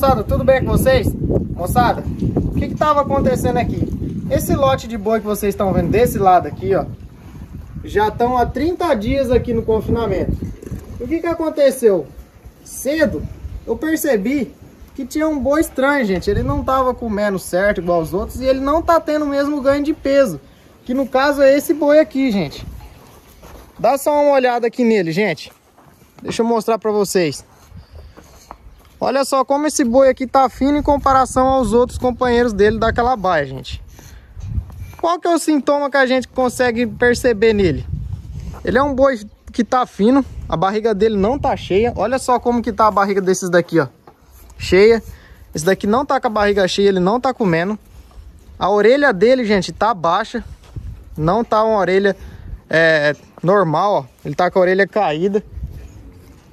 moçada, tudo bem com vocês? Moçada, o que estava acontecendo aqui? Esse lote de boi que vocês estão vendo desse lado aqui, ó, já estão há 30 dias aqui no confinamento. E o que aconteceu? Cedo eu percebi que tinha um boi estranho, gente. Ele não estava comendo certo igual os outros e ele não está tendo o mesmo ganho de peso, que no caso é esse boi aqui, gente. Dá só uma olhada aqui nele, gente. Deixa eu mostrar para vocês. Olha só como esse boi aqui tá fino em comparação aos outros companheiros dele daquela baia, gente. Qual que é o sintoma que a gente consegue perceber nele? Ele é um boi que tá fino, a barriga dele não tá cheia. Olha só como que tá a barriga desses daqui, ó. Cheia. Esse daqui não tá com a barriga cheia, ele não tá comendo. A orelha dele, gente, tá baixa. Não tá uma orelha normal, ó. Ele tá com a orelha caída.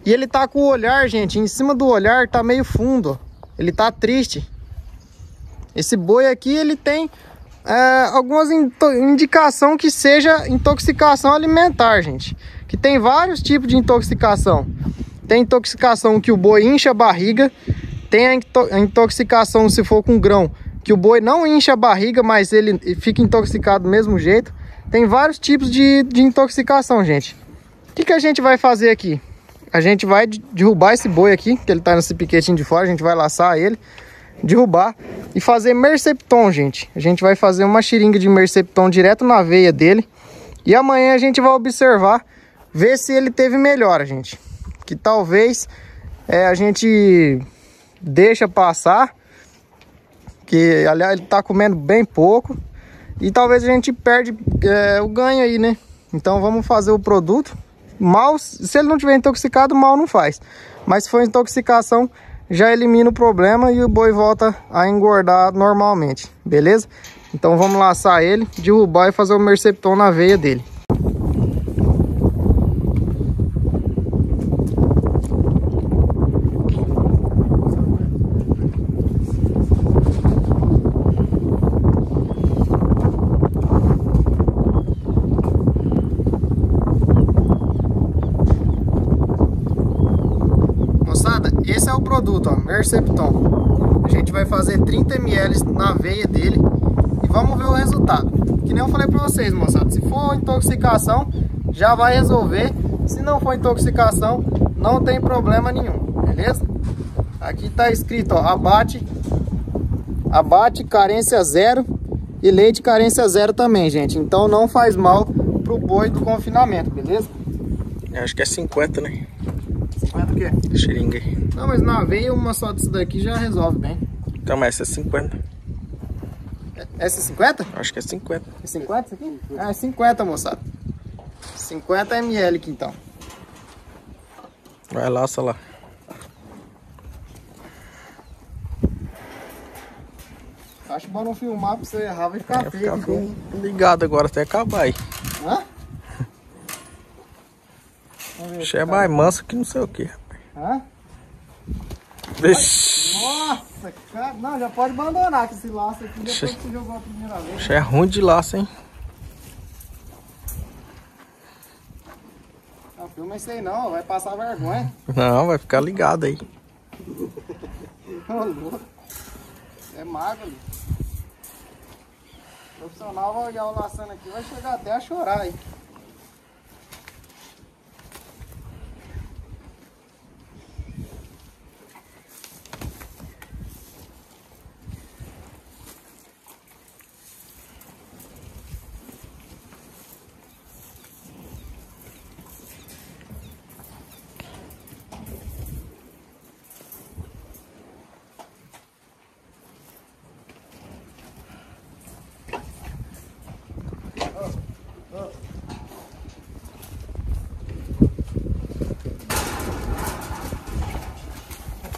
E ele tá com o olhar, gente, em cima do olhar tá meio fundo, ó. Ele tá triste. Esse boi aqui, ele tem algumas indicação que seja intoxicação alimentar, gente. Que tem vários tipos de intoxicação. Tem intoxicação que o boi incha a barriga. Tem a intoxicação, se for com grão, que o boi não incha a barriga, mas ele fica intoxicado do mesmo jeito. Tem vários tipos de intoxicação, gente. O que a gente vai fazer aqui? A gente vai derrubar esse boi aqui, que ele tá nesse piquetinho de fora, a gente vai laçar ele, derrubar e fazer Mercepton, gente. A gente vai fazer uma seringa de Mercepton direto na veia dele e amanhã a gente vai observar, ver se ele teve melhora, gente. Que talvez a gente deixa passar, que aliás ele tá comendo bem pouco e talvez a gente perde o ganho aí, né? Então vamos fazer o produto. Mal, se ele não tiver intoxicado, mal não faz. Mas se for intoxicação, já elimina o problema e o boi volta a engordar normalmente, beleza? Então vamos laçar ele, derrubar e fazer o Mercepton na veia dele. Esse é o produto, ó, Mercepton. A gente vai fazer 30 ml na veia dele e vamos ver o resultado. Que nem eu falei pra vocês, moçada, se for intoxicação, já vai resolver. Se não for intoxicação, não tem problema nenhum, beleza? Aqui tá escrito, ó, abate carência zero e leite carência zero também, gente. Então não faz mal pro boi do confinamento, beleza? Eu acho que é 50, né? 50 o quê? Seringa. Não, mas na veia uma só disso daqui já resolve bem. Então, mas essa é 50. Essa é 50? Acho que é 50. É 50 isso aqui? Ah, é 50, moçada. 50 ml aqui, então. Vai, laça lá. Acho bom não filmar pra você errar, vai ficar feio. Ligado agora até acabar aí. Hã? Isso é mais manso que não sei o que, rapaz. Hã? Vixe. Nossa, cara. Não, já pode abandonar com esse laço aqui depois que você jogou a primeira vez. Isso é ruim de laço, hein? Não filma isso aí não, vai passar vergonha. Não, vai ficar ligado aí. É magro ali. O profissional vai olhar o laçando aqui, vai chegar até a chorar aí.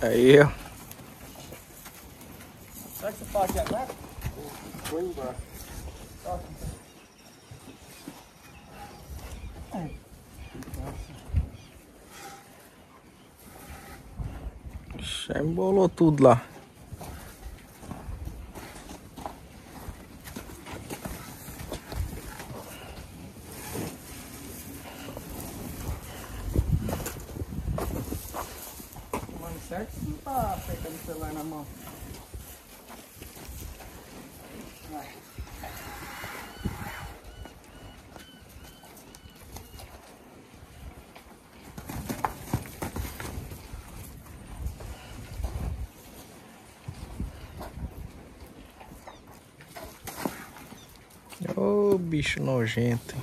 Aí, ó. Será que você fala aqui agora? Vou embora. Já embolou tudo lá. Certo? Não tá apertando o celular. vai na mão. Vai. Ô, bicho nojento, hein?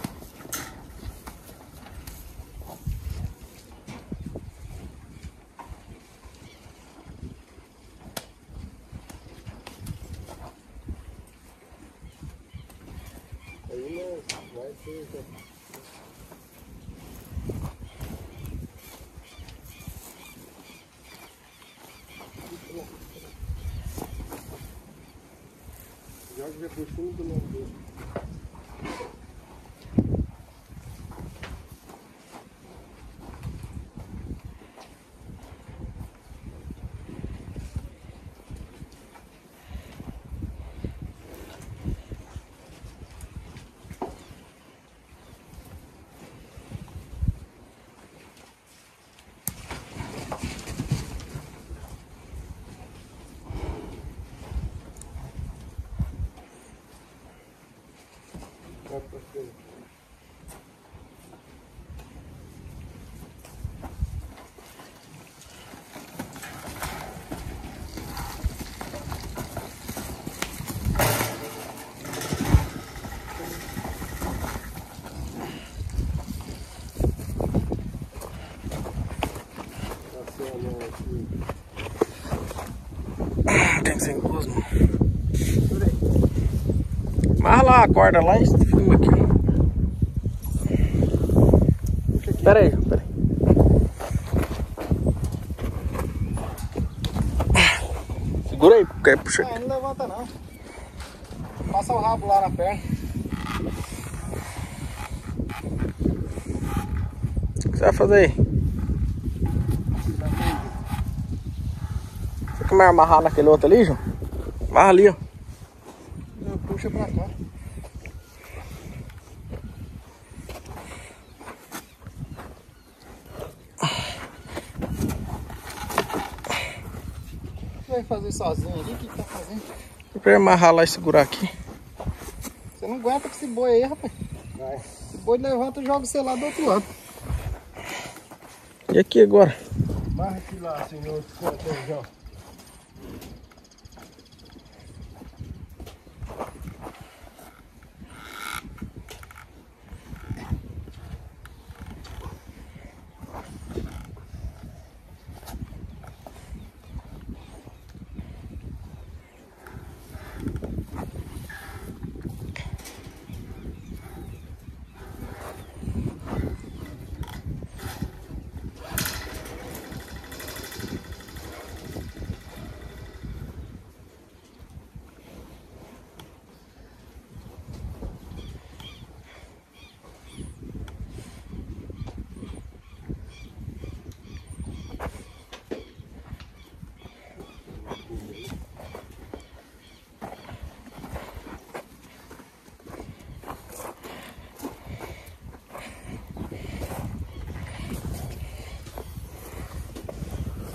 Mas lá a corda lá e filma aqui. Espera aí, espera aí. Segura aí, porque puxa. Ah, não levanta não. Passa o rabo lá na perna. O que você vai fazer aí? Você quer me amarrar naquele outro ali, João? Amarra ali, ó. Puxa pra cá. Vai fazer sozinho ali? O que tá fazendo? Eu quero amarrar lá e segurar aqui. Você não aguenta com esse boi aí, rapaz. Vai. Esse boi levanta e joga o celular do outro lado. E aqui agora? Amarra aqui lá, senhor.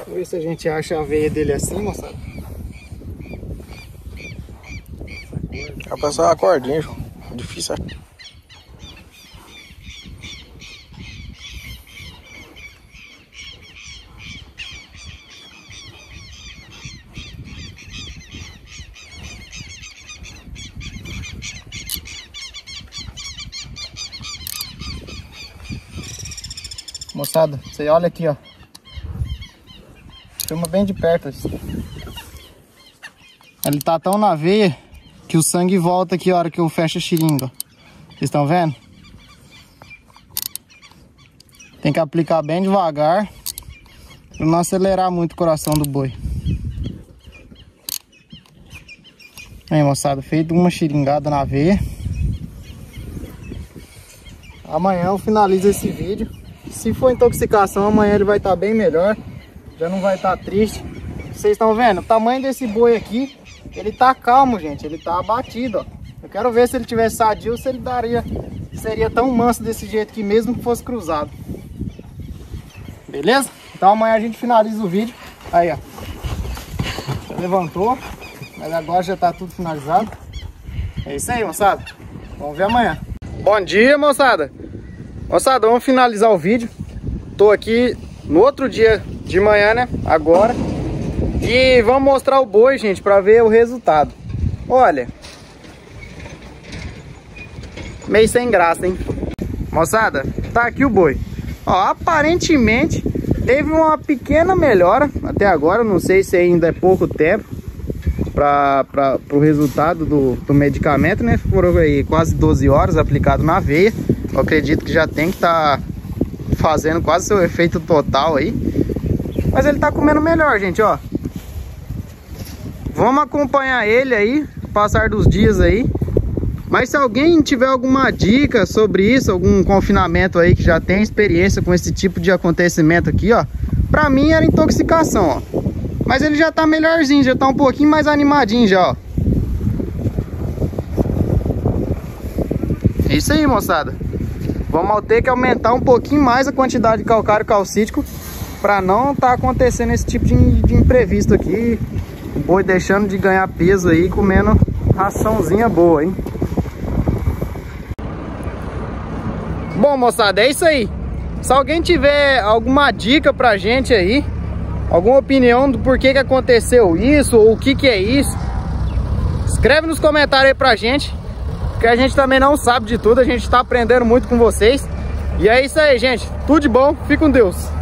Vamos ver se a gente acha a veia dele assim, moçada. Dá pra passar uma cordinha, João. É difícil. Moçada, você olha aqui, ó. Filma bem de perto. Ele tá tão na veia que o sangue volta aqui a hora que eu fecho a seringa. Vocês estão vendo? Tem que aplicar bem devagar para não acelerar muito o coração do boi. Aí, moçada, feito uma seringada na veia. Amanhã eu finalizo esse vídeo. Se for intoxicação, amanhã ele vai estar bem melhor. Já não vai estar triste. Vocês estão vendo? O tamanho desse boi aqui, ele tá calmo, gente. Ele tá abatido, ó. Eu quero ver se ele tivesse sadio, se ele daria... Seria tão manso desse jeito que mesmo que fosse cruzado. Beleza? Então amanhã a gente finaliza o vídeo. Aí, ó. levantou, mas agora já tá tudo finalizado. É isso aí, moçada. Vamos ver amanhã. Bom dia, moçada. Moçada, vamos finalizar o vídeo. Tô aqui no outro dia de manhã, né? Agora. E vamos mostrar o boi, gente, pra ver o resultado. Olha. Meio sem graça, hein? Moçada, tá aqui o boi. Ó, aparentemente teve uma pequena melhora até agora. Não sei se ainda é pouco tempo para o resultado do medicamento, né? Foram aí quase 12 horas aplicado na veia. Eu acredito que já tem que estar fazendo quase seu efeito total aí. Mas ele tá comendo melhor, gente, ó. Vamos acompanhar ele aí, passar dos dias aí. Mas se alguém tiver alguma dica sobre isso, algum confinamento aí que já tem experiência com esse tipo de acontecimento aqui, ó. Pra mim era intoxicação, ó. Mas ele já tá melhorzinho, já tá um pouquinho mais animadinho já, ó. É isso aí, moçada. Vamos ter que aumentar um pouquinho mais a quantidade de calcário calcítico pra não tá acontecendo esse tipo de imprevisto aqui. O boi deixando de ganhar peso aí, comendo raçãozinha boa, hein? Bom, moçada, é isso aí. Se alguém tiver alguma dica pra gente aí, alguma opinião do porquê que aconteceu isso, ou o que que é isso, escreve nos comentários aí pra gente, porque a gente também não sabe de tudo, a gente tá aprendendo muito com vocês. E é isso aí, gente. Tudo de bom, fique com Deus.